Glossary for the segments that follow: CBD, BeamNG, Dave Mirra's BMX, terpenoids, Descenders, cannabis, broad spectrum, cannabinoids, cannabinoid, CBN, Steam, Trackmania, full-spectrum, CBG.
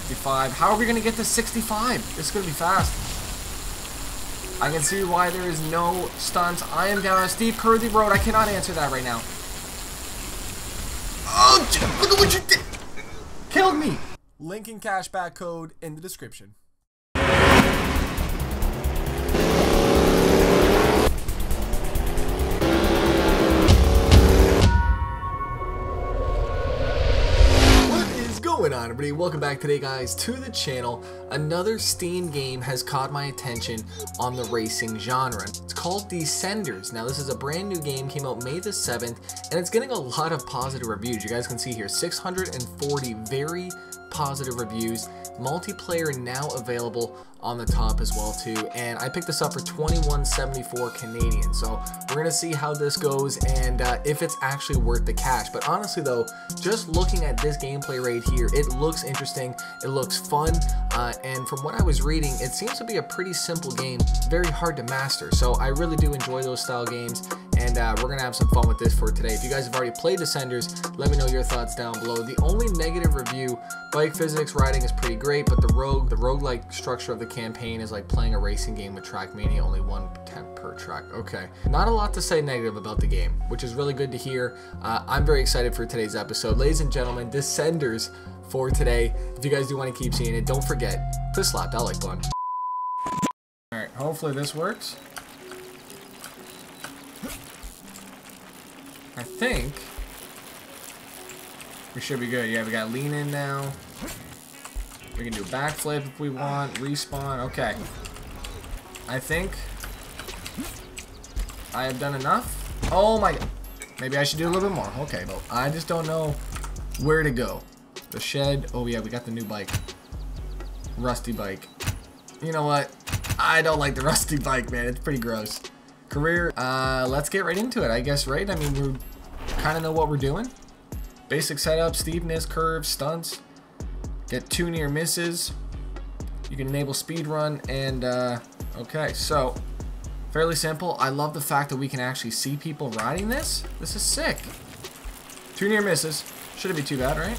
55. How are we going to get to 65? This is going to be fast. I can see why there is no stunts. I am down on a steep, curvy road. I cannot answer that right now. Oh, look at what you did. Killed me. Link and cashback code in the description. What's going on, everybody? Welcome back today, guys, to the channel. Another Steam game has caught my attention on the racing genre. It's called Descenders. Now, this is a brand new game, came out May the 7th, and it's getting a lot of positive reviews. You guys can see here, 640 very positive reviews. Multiplayer now available on the top as well too, and I picked this up for $21.74 Canadian, so we're gonna see how this goes and if it's actually worth the cash. But honestly though, just looking at this gameplay right here, it looks interesting, it looks fun, and from what I was reading, it seems to be a pretty simple game, very hard to master. So I really do enjoy those style games, and we're gonna have some fun with this for today. If you guys have already played Descenders, let me know your thoughts down below. The only negative review, bike physics riding is pretty great, but the roguelike structure of the campaign is like playing a racing game with Trackmania, only 1/10 per track. Okay, not a lot to say negative about the game, which is really good to hear. I'm very excited for today's episode, ladies and gentlemen. Descenders for today. If you guys do want to keep seeing it, don't forget to slap that like button. All right, hopefully this works. I think we should be good. Yeah, we got lean in now. We can do a backflip if we want, respawn. Okay. I think I have done enough. Oh my god. Maybe I should do a little bit more. Okay, but I just don't know where to go. The shed. Oh yeah, we got the new bike. Rusty bike. You know what? I don't like the rusty bike, man. It's pretty gross. Career. Let's get right into it, I guess, right? I mean, we kind of know what we're doing. Basic setup, steepness, curves, stunts. Get 2 near misses. You can enable speed run, and okay, so fairly simple. I love the fact that we can actually see people riding this. This is sick. 2 near misses. Shouldn't be too bad, right?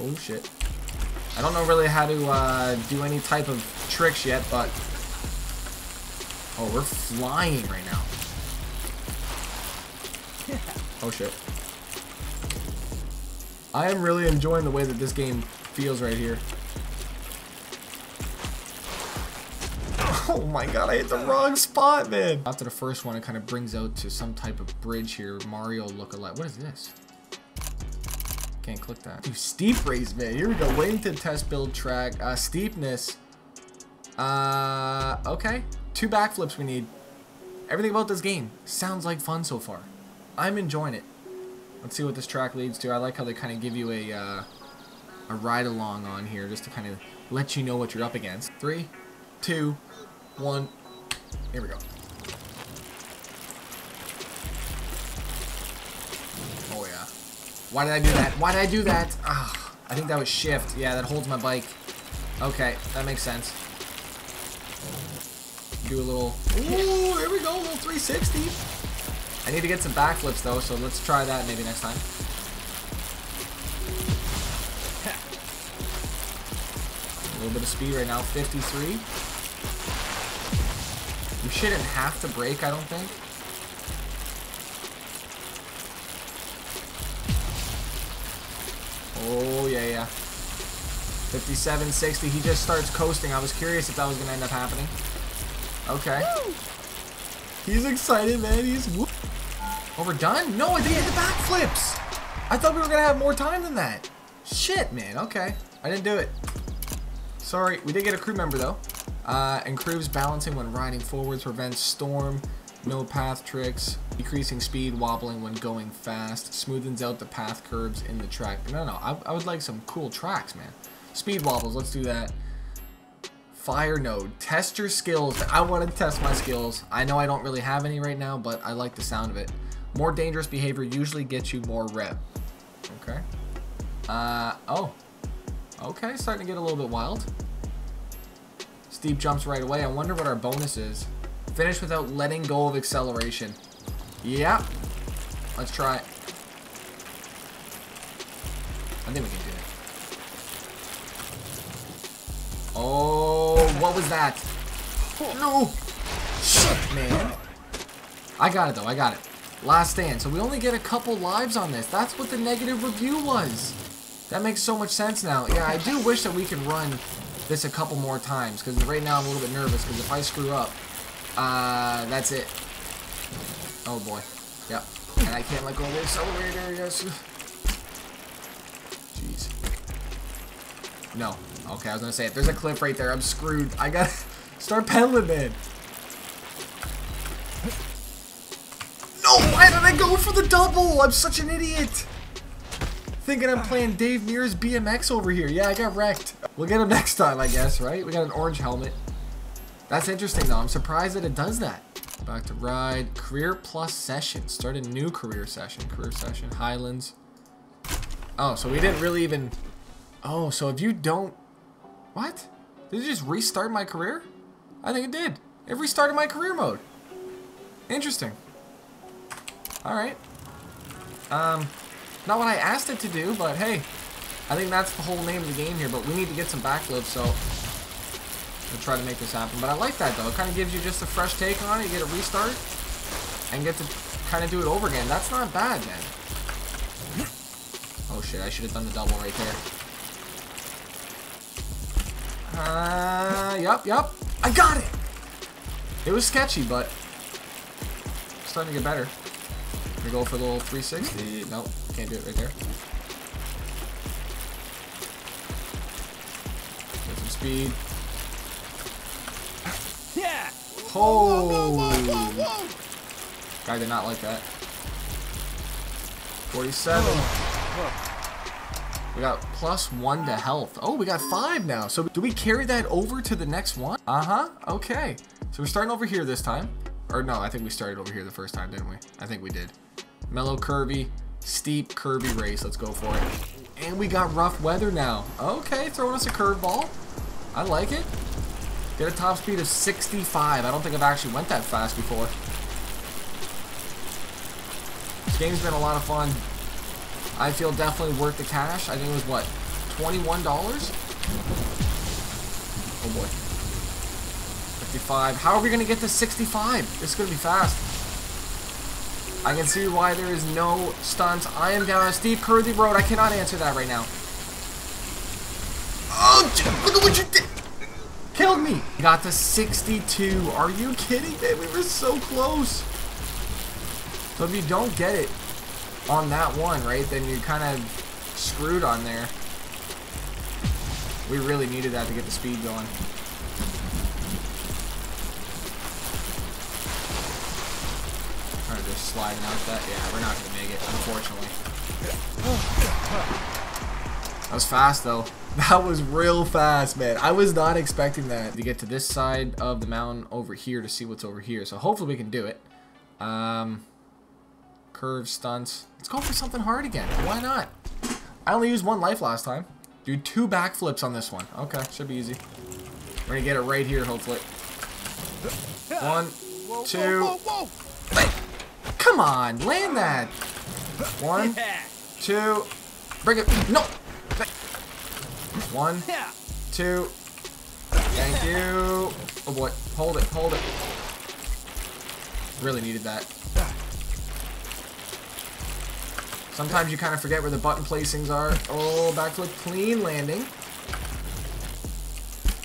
Oh shit! I don't know really how to do any type of tricks yet, but oh, we're flying right now. Oh shit. I am really enjoying the way that this game feels right here. Oh my god, I hit the wrong spot, man. After the first one, it kind of brings out to some type of bridge here. Mario look-alike. What is this? Can't click that. Dude, steep race, man. Here we go. Waiting to test build track. Steepness. Okay. 2 backflips we need. Everything about this game sounds like fun so far. I'm enjoying it. Let's see what this track leads to. I like how they kind of give you a ride-along on here just to kind of let you know what you're up against. 3, 2, 1. Here we go. Oh, yeah. Why did I do that? Why did I do that? Ah, I think that was shift. Yeah, that holds my bike. Okay, that makes sense. Do a little... Ooh, here we go, a little 360. I need to get some backflips though, so let's try that maybe next time. A little bit of speed right now, 53. You shouldn't have to brake, I don't think. Oh yeah, yeah. 57, 60, he just starts coasting. I was curious if that was gonna end up happening. Okay. He's excited, man, he's... Oh, we're done? No, I didn't hit the backflips! I thought we were gonna have more time than that. Shit, man, okay. I didn't do it. Sorry, we did get a crew member, though. Improves balancing when riding forwards, prevents storm, no path tricks, decreasing speed, wobbling when going fast, smoothens out the path curves in the track. No, no, I would like some cool tracks, man. Speed wobbles, let's do that. Fire node, test your skills. I want to test my skills. I know I don't really have any right now, but I like the sound of it. More dangerous behavior usually gets you more rep. Okay. Oh. Okay, starting to get a little bit wild. Steep jumps right away. I wonder what our bonus is. Finish without letting go of acceleration. Yeah. Let's try it. I think we can do it. Oh, what was that? No! Shit, man. I got it, though. I got it. Last stand. So we only get a couple lives on this. That's what the negative review was. That makes so much sense now. Yeah, I do wish that we could run this a couple more times, because right now I'm a little bit nervous, because if I screw up, that's it. Oh, boy. Yep. And I can't let go of the accelerator. Yes. Jeez. No. Okay, I was going to say, if there's a cliff right there, I'm screwed. I got to start pedaling, man. No, why did I go for the double? I'm such an idiot. Thinking I'm playing Dave Mirra's BMX over here. Yeah, I got wrecked. We'll get him next time, I guess, right? We got an orange helmet. That's interesting, though. I'm surprised that it does that. Back to ride. Career plus session. Start a new career session. Career session. Highlands. Oh, so we didn't really even... Oh, so if you don't... What? Did it just restart my career? I think it did. It restarted my career mode. Interesting. Alright. Not what I asked it to do, but hey, I think that's the whole name of the game here, but we need to get some backflips, so we'll try to make this happen. But I like that, though. It kind of gives you just a fresh take on it. You get a restart and get to kind of do it over again. That's not bad, man. Oh, shit. I should have done the double right there. Yep, yep. I got it! It was sketchy, but it's starting to get better. We go for the little 360. Nope, can't do it right there. Get some speed. Yeah! Oh! Whoa, whoa, whoa, whoa, whoa. Guy did not like that. 47. Whoa. We got +1 to health. Oh, we got 5 now. So do we carry that over to the next one? Uh-huh. Okay. So we're starting over here this time. Or no, I think we started over here the first time, didn't we? I think we did. Mellow, curvy, steep, curvy race. Let's go for it. And we got rough weather now. Okay, throwing us a curveball. I like it. Get a top speed of 65. I don't think I've actually went that fast before. This game's been a lot of fun. I feel definitely worth the cash. I think it was, what, $21? Oh, boy. 55. How are we going to get to 65? This is going to be fast. I can see why there is no stunts. I am down on a steep, curvy road. I cannot answer that right now. Oh, look at what you did. Killed me. Got to 62. Are you kidding me? We were so close. So if you don't get it on that one, right, then you're kind of screwed on there. We really needed that to get the speed going. Just sliding out that. Yeah, we're not going to make it, unfortunately. That was fast, though. That was real fast, man. I was not expecting that. To get to this side of the mountain over here to see what's over here. So hopefully we can do it. Curve stunts. Let's go for something hard again. Why not? I only used one life last time. Do 2 backflips on this one. Okay, should be easy. We're going to get it right here, hopefully. 1, 2, 3. Come on, land that. 1, 2, bring it. No. 1, 2. Thank you. Oh boy, hold it, hold it. Really needed that. Sometimes you kind of forget where the button placings are. Oh, backflip, clean landing.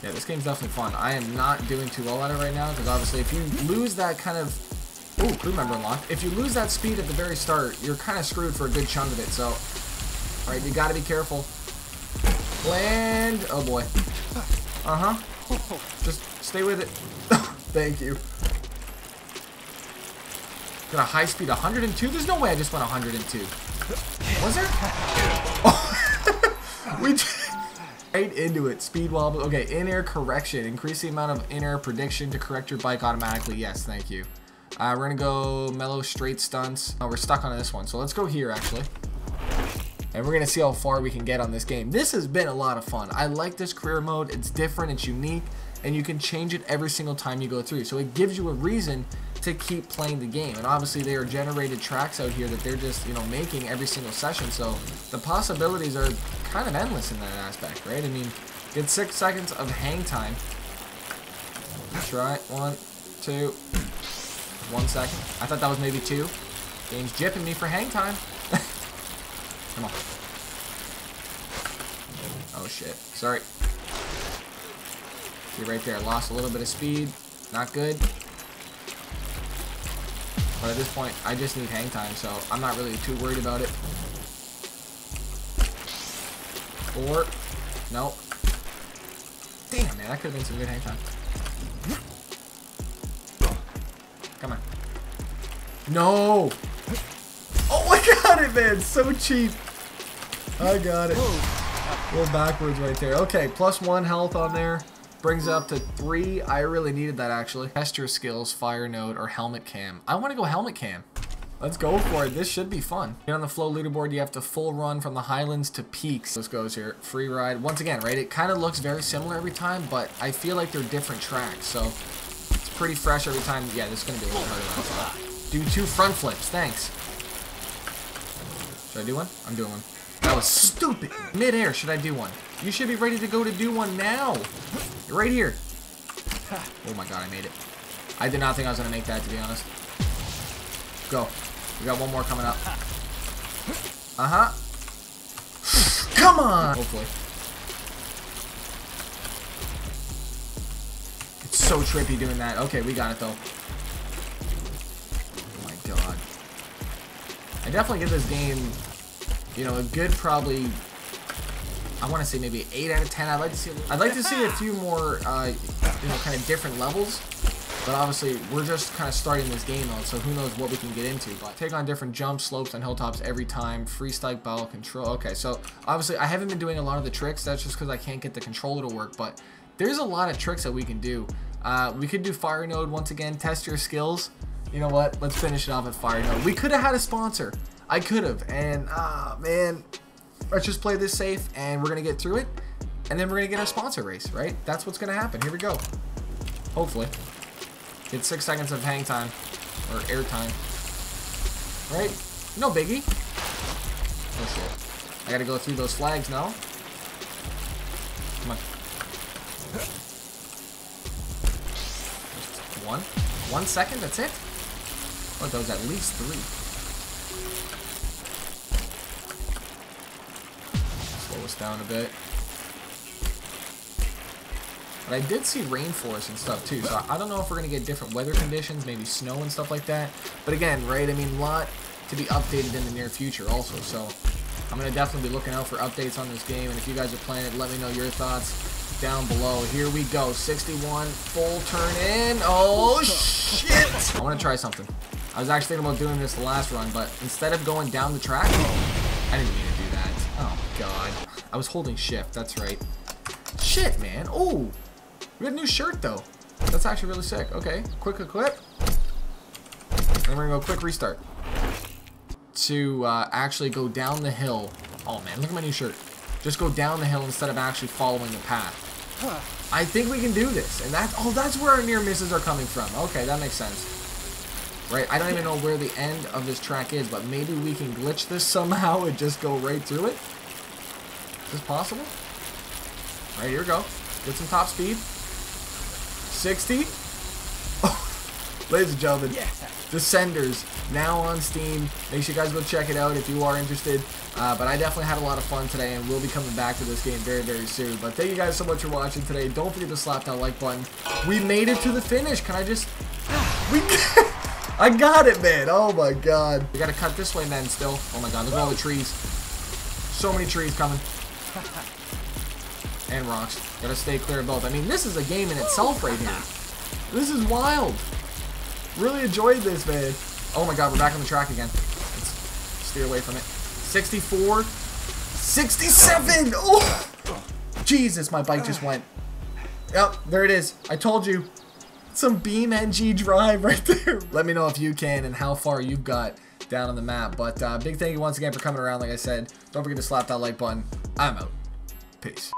Yeah, this game's definitely fun. I am not doing too well at it right now because obviously, if you lose that kind of. Ooh, crew member unlocked. If you lose that speed at the very start, you're kind of screwed for a good chunk of it, so... Alright, you gotta be careful. Land... Oh, boy. Uh-huh. Just stay with it. Thank you. Got a high speed 102? There's no way I just went 102. Was there? Oh. We... Right into it. Speed wobble. Okay, in-air correction. Increase the amount of in-air prediction to correct your bike automatically. Yes, thank you. We're gonna go mellow straight stunts. Oh, we're stuck on this one, so let's go here actually. And we're gonna see how far we can get on this game. This has been a lot of fun. I like this career mode. It's different, it's unique, and you can change it every single time you go through. So it gives you a reason to keep playing the game. And obviously they are generated tracks out here that they're just, you know, making every single session. So the possibilities are kind of endless in that aspect, right? I mean, Get 6 seconds of hang time. That's right. 1, 2. 1 second. I thought that was maybe 2. Game's jipping me for hang time. Come on. Oh, shit. Sorry. See, right there. Lost a little bit of speed. Not good. But at this point, I just need hang time, so I'm not really too worried about it. 4. Nope. Damn, man. That could have been some good hang time. Come on. No! Oh, I got it, man! So cheap! I got it. A little backwards right there. Okay, +1 health on there. Brings up to 3. I really needed that, actually. Test your skills, fire node, or helmet cam. I want to go helmet cam. Let's go for it. This should be fun. Get on the flow leaderboard. You have to full run from the highlands to peaks. This goes here. Free ride. Once again, right? It kind of looks very similar every time, but I feel like they're different tracks, so... pretty fresh every time. Yeah, this is going to be a little harder. Do 2 front flips. Thanks. Should I do one? I'm doing one. That was stupid. Mid-air. Should I do one? You should be ready to go to do one now. You're right here. Oh my god, I made it. I did not think I was going to make that, to be honest. Go. We got one more coming up. Uh-huh. Come on. Hopefully. So trippy doing that. Okay, we got it though. Oh my god. I definitely give this game, you know, a good probably, I want to say maybe 8 out of 10. I'd like to see a few more, you know, kind of different levels. But obviously, we're just kind of starting this game mode, so who knows what we can get into. But take on different jumps, slopes, and hilltops every time. Freestyle ball control. Okay, so obviously, I haven't been doing a lot of the tricks. That's just because I can't get the controller to work. But there's a lot of tricks that we can do. We could do fire node once again. Test your skills. You know what? Let's finish it off at fire node. We could have had a sponsor. I could have. And man, let's just play this safe, and we're gonna get through it, and then we're gonna get our sponsor race. Right? That's what's gonna happen. Here we go. Hopefully, get 6 seconds of hang time or air time. Right? No biggie. Oh shit! I gotta go through those flags now. Come on. 1 second, that's it? Oh, that was at least 3. Slow us down a bit. But I did see rainforest and stuff too, so I don't know if we're going to get different weather conditions, maybe snow and stuff like that. But again, right, I mean, a lot to be updated in the near future also, so I'm going to definitely be looking out for updates on this game, and if you guys are playing it, let me know your thoughts down below. Here we go. 61 full turn in. Oh shit! I want to try something. I was actually thinking about doing this the last run, but instead of going down the track, I didn't mean to do that. Oh god, I was holding shift. That's right. Shit, man. Oh, we got a new shirt though. That's actually really sick. Okay, quick equip. Then we're gonna go quick restart to actually go down the hill. Oh man, look at my new shirt. Just go down the hill instead of actually following the path. I think we can do this. And that's, oh, that's where our near misses are coming from. Okay, that makes sense. Right, I don't even know where the end of this track is, but maybe we can glitch this somehow and just go right through it. Is this possible? All right, here we go. Get some top speed. 60. Oh, ladies and gentlemen, Descenders, now on Steam. Make sure you guys go check it out if you are interested. But I definitely had a lot of fun today, and we'll be coming back to this game very, very soon. But thank you guys so much for watching today. Don't forget to slap that like button. We made it to the finish. Can I just... I got it, man. Oh, my God. We got to cut this way, man, still. Oh, my God. Look at all the trees. So many trees coming. And rocks. Got to stay clear of both. I mean, this is a game in itself right here. This is wild. Really enjoyed this, man. Oh, my God. We're back on the track again. Let's steer away from it. 64, 67, oh, Jesus, my bike just went. Yep, there it is. I told you, some BeamNG drive right there. Let me know if you can and how far you've got down on the map. But big thank you once again for coming around, like I said. Don't forget to slap that like button. I'm out. Peace.